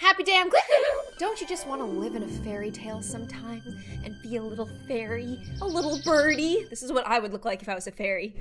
Happy day, I'm glad. Don't you just want to live in a fairy tale sometimes and be a little fairy, a little birdie? This is what I would look like if I was a fairy.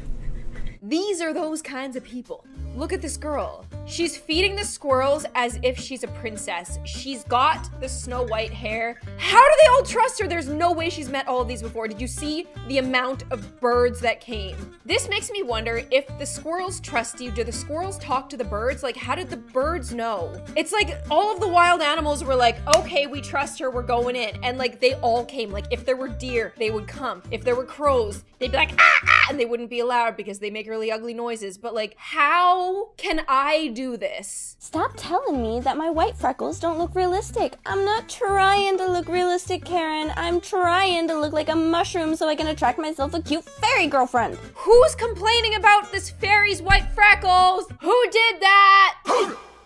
These are those kinds of people. Look at this girl. She's feeding the squirrels as if she's a princess. She's got the Snow White hair. How do they all trust her? There's no way she's met all of these before. Did you see the amount of birds that came? This makes me wonder, if the squirrels trust you, do the squirrels talk to the birds? Like, how did the birds know? It's like all of the wild animals were like, okay, we trust her, we're going in. And like, they all came. Like, if there were deer, they would come. If there were crows, they'd be like, ah, ah, and they wouldn't be allowed because they make really ugly noises. But like, how can I do this? Stop telling me that my white freckles don't look realistic. I'm not trying to look realistic, Karen. I'm trying to look like a mushroom so I can attract myself a cute fairy girlfriend. Who's complaining about this fairy's white freckles? Who did that?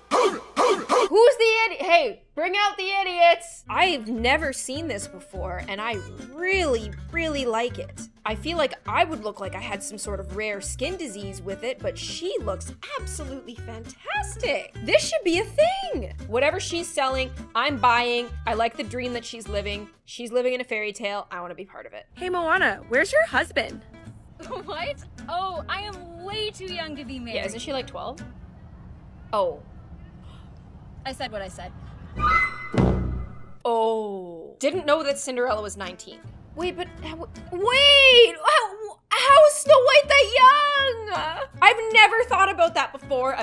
Who's the idiot? Hey, bring out the idiots. I've never seen this before, and I really, really like it. I feel like I would look like I had some sort of rare skin disease with it, but she looks absolutely fantastic. This should be a thing. Whatever she's selling, I'm buying. I like the dream that she's living. She's living in a fairy tale. I want to be part of it. Hey, Moana, where's your husband? What? Oh, I am way too young to be married. Yeah, isn't she like 12? Oh. I said what I said. Oh. Didn't know that Cinderella was 19. Wait, but wait! How is Snow White that young? I've never thought about that before.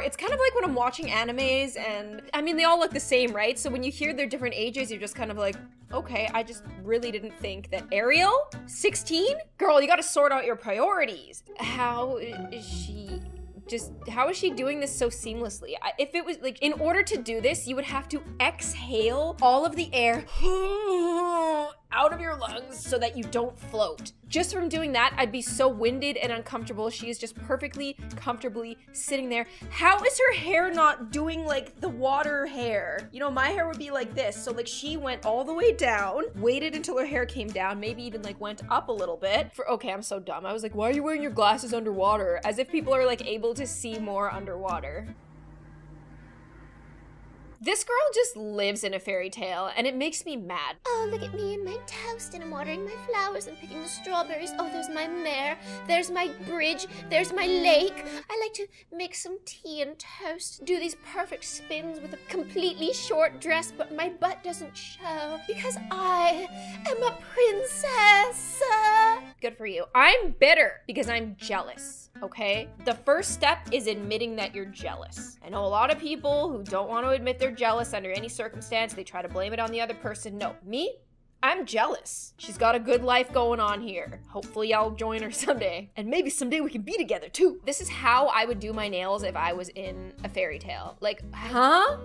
It's kind of like when I'm watching animes, and I mean, they all look the same, right? So when you hear their different ages, you're just kind of like, okay, I just really didn't think that Ariel, 16? Girl, you gotta sort out your priorities. How is she? Just, how is she doing this so seamlessly? If it was, like, in order to do this, you would have to exhale all of the air out of your lungs so that you don't float. Just from doing that, I'd be so winded and uncomfortable. She is just perfectly, comfortably sitting there. How is her hair not doing, like, the water hair? You know, my hair would be like this. So, like, she went all the way down, waited until her hair came down, maybe even, like, went up a little bit. Okay, I'm so dumb. I was like, why are you wearing your glasses underwater? As if people are, like, able to see more underwater. This girl just lives in a fairy tale, and it makes me mad. Oh, look at me and my toast, and I'm watering my flowers and picking the strawberries. Oh, there's my mare, there's my bridge, there's my lake. I like to make some tea and toast, do these perfect spins with a completely short dress, but my butt doesn't show because I am a princess. Good for you. I'm bitter because I'm jealous, okay? The first step is admitting that you're jealous. I know a lot of people who don't want to admit they're jealous under any circumstance. They try to blame it on the other person. No, me? I'm jealous. She's got a good life going on here. Hopefully I'll join her someday. And maybe someday we can be together too. This is how I would do my nails if I was in a fairy tale. Like, huh?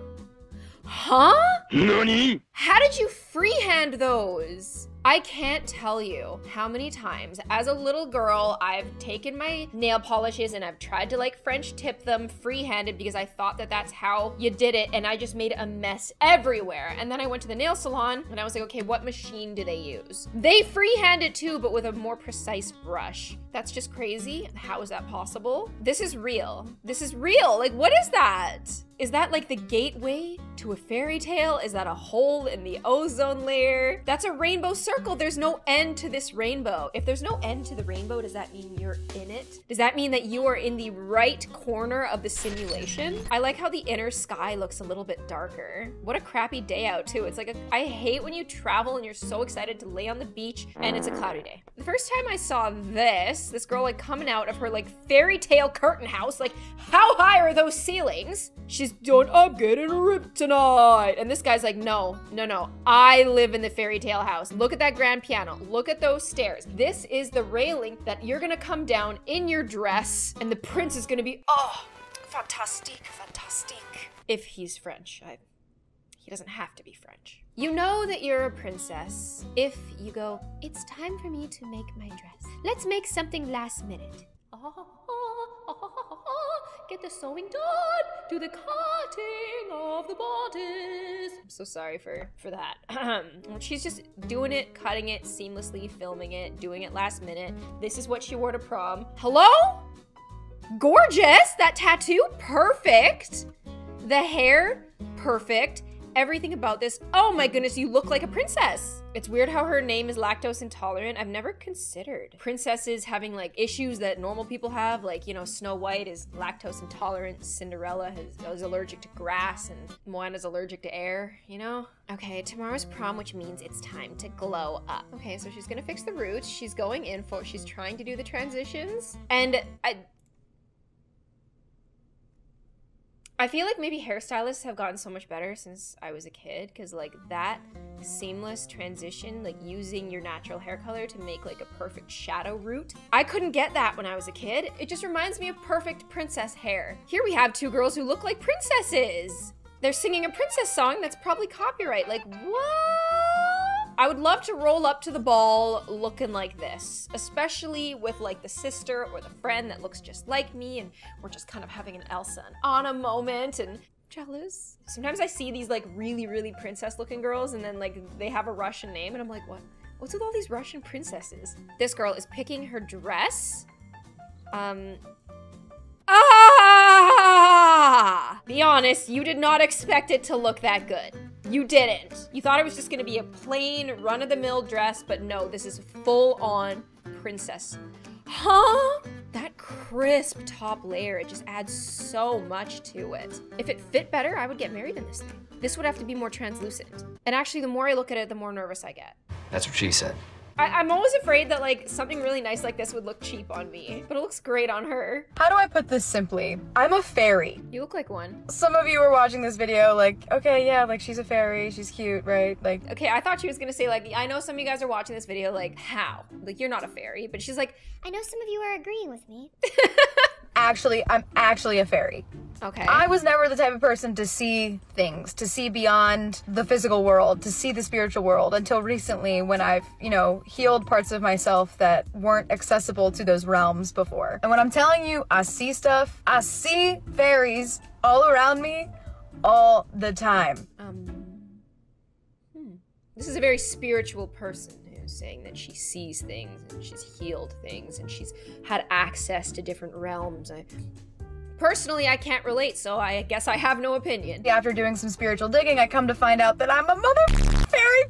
Huh? Nani? How did you freehand those? I can't tell you how many times as a little girl I've taken my nail polishes and I've tried to like French tip them freehanded because I thought that that's how you did it, and I just made a mess everywhere. And then I went to the nail salon and I was like, okay, what machine do they use? They freehand it too, but with a more precise brush. That's just crazy. How is that possible? This is real. This is real. Like, what is that? Is that like the gateway to a fairy tale? Is that a hole in the ozone layer? That's a rainbow circle. There's no end to this rainbow. If there's no end to the rainbow, does that mean you're in it? Does that mean that you are in the right corner of the simulation? I like how the inner sky looks a little bit darker. What a crappy day out too. It's like, I hate when you travel and you're so excited to lay on the beach and it's a cloudy day. The first time I saw this girl like coming out of her like fairy tale curtain house, like how high are those ceilings? She's doing, I'm getting ripped tonight. And this guy's like, no, no, no. I live in the fairy tale house. Look at that grand piano. Look at those stairs. This is the railing that you're gonna come down in your dress, and the prince is gonna be, oh, fantastique, fantastique. If he's French, he doesn't have to be French. You know that you're a princess if you go, it's time for me to make my dress. Let's make something last minute. Get the sewing done, do the cutting of the bodice. I'm so sorry for that. She's just doing it, cutting it, seamlessly filming it, doing it last minute. This is what she wore to prom. Hello? Gorgeous, that tattoo, perfect. The hair, perfect. Everything about this. Oh my goodness, you look like a princess. It's weird how her name is lactose intolerant. I've never considered princesses having like issues that normal people have. Like, you know, Snow White is lactose intolerant. Cinderella is allergic to grass and Moana's allergic to air, you know? Okay, tomorrow's prom, which means it's time to glow up. Okay, so she's gonna fix the roots. She's going in for, she's trying to do the transitions. And I feel like maybe hairstylists have gotten so much better since I was a kid, because like that seamless transition, like using your natural hair color to make like a perfect shadow root. I couldn't get that when I was a kid. It just reminds me of perfect princess hair. Here we have two girls who look like princesses. They're singing a princess song that's probably copyright. Like, what? I would love to roll up to the ball looking like this, especially with like the sister or the friend that looks just like me and we're just kind of having an Elsa and Anna moment and jealous. Sometimes I see these like really, really princess looking girls and then like they have a Russian name and I'm like, what? What's with all these Russian princesses? This girl is picking her dress. Be honest, you did not expect it to look that good. You didn't. You thought it was just gonna be a plain run-of-the-mill dress, but no, this is full-on princess. Huh? That crisp top layer, it just adds so much to it. If it fit better, I would get married in this thing. This would have to be more translucent. And actually, the more I look at it, the more nervous I get. That's what she said. I'm always afraid that like something really nice like this would look cheap on me, but it looks great on her. How do I put this simply? I'm a fairy. You look like one. Some of you were watching this video like, okay, yeah, like she's a fairy, she's cute, right? Like, okay, I thought she was gonna say like, I know some of you guys are watching this video like, how? Like, you're not a fairy, but she's like, I know some of you are agreeing with me. Actually, I'm actually a fairy. Okay. I was never the type of person to see things, to see beyond the physical world, to see the spiritual world until recently when I've, you know, healed parts of myself that weren't accessible to those realms before. And when I'm telling you, I see stuff, I see fairies all around me all the time. This is a very spiritual person saying that she sees things and she's healed things and she's had access to different realms. Personally, I can't relate, so I guess I have no opinion. After doing some spiritual digging, I come to find out that I'm a mother fairy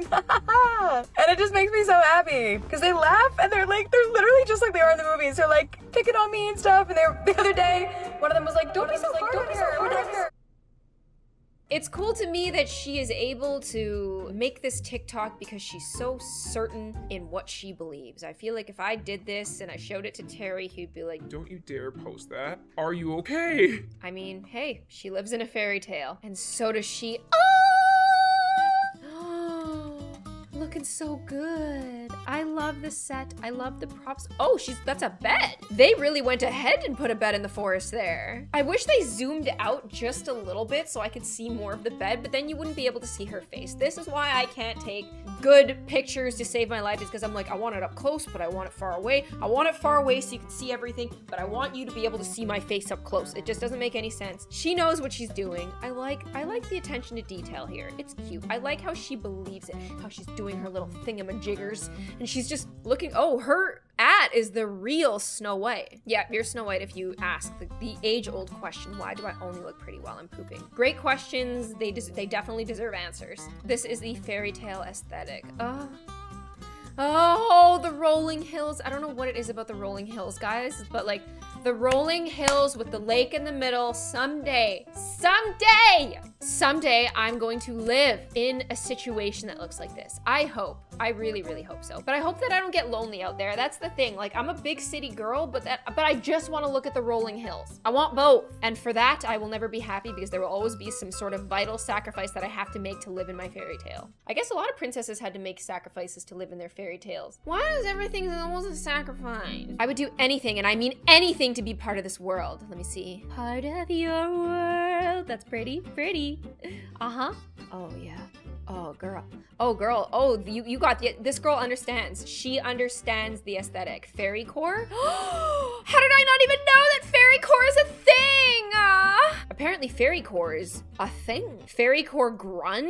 queen! And it just makes me so happy because they laugh and they're literally just like they are in the movies. They're like picking on me and stuff, and the other day one of them was like, don't be so hard on her. It's cool to me that she is able to make this TikTok because she's so certain in what she believes. I feel like if I did this and I showed it to Terry, he'd be like, don't you dare post that. Are you okay? I mean, hey, she lives in a fairy tale and so does she. Oh, looking so good. I love the set. I love the props. Oh, that's a bed. They really went ahead and put a bed in the forest there. I wish they zoomed out just a little bit so I could see more of the bed, but then you wouldn't be able to see her face. This is why I can't take good pictures to save my life, is because I'm like, I want it up close, but I want it far away. I want it far away so you can see everything, but I want you to be able to see my face up close. It just doesn't make any sense. She knows what she's doing. I like the attention to detail here. It's cute. I like how she believes it, how she's doing her little thingamajiggers. And she's just looking, oh, her ad is the real Snow White. Yeah, you're Snow White if you ask the age-old question, why do I only look pretty while I'm pooping? Great questions, they definitely deserve answers. This is the fairy tale aesthetic. Oh, the rolling hills. I don't know what it is about the rolling hills, guys, but like the rolling hills with the lake in the middle. Someday I'm going to live in a situation that looks like this. I hope. I really, really hope so. But I hope that I don't get lonely out there. That's the thing. Like, I'm a big city girl, but I just want to look at the rolling hills. I want both. And for that, I will never be happy because there will always be some sort of vital sacrifice that I have to make to live in my fairy tale. I guess a lot of princesses had to make sacrifices to live in their fairy tales. Why is everything almost a sacrifice? I would do anything, and I mean anything, to be part of this world. Let me see. Part of your world. That's pretty, pretty. Uh-huh. Oh, yeah. Oh, girl. Oh, girl. Oh, you got the, this girl understands. She understands the aesthetic. Fairy core? How did I not even know that fairy core is a thing? Apparently fairy core is a thing. Fairy core grunge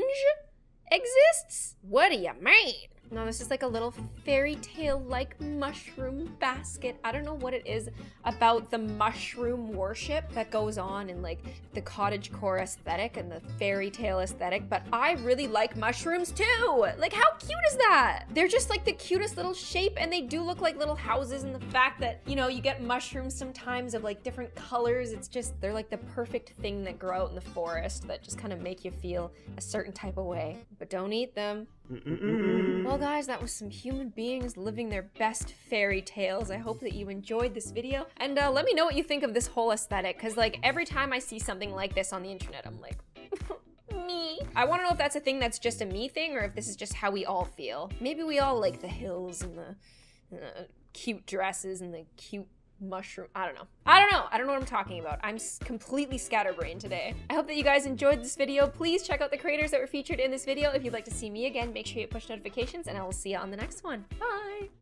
exists? What do you mean? No, this is like a little fairy tale-like mushroom basket. I don't know what it is about the mushroom worship that goes on in like the cottagecore aesthetic and the fairy tale aesthetic, but I really like mushrooms too. Like, how cute is that? They're just like the cutest little shape, and they do look like little houses, and the fact that, you know, you get mushrooms sometimes of like different colors, it's just, they're like the perfect thing that grow out in the forest that just kind of make you feel a certain type of way. But don't eat them. Well guys, that was some human beings living their best fairy tales. I hope that you enjoyed this video, and let me know what you think of this whole aesthetic, because like every time I see something like this on the internet, I'm like, me. I want to know if that's a thing that's just a me thing, or if this is just how we all feel. Maybe we all like the hills and the cute dresses and the cute mushroom. I don't know what I'm talking about. I'm completely scatterbrained today. I hope that you guys enjoyed this video. Please check out the creators that were featured in this video. If you'd like to see me again, make sure you push notifications, and I will see you on the next one. Bye.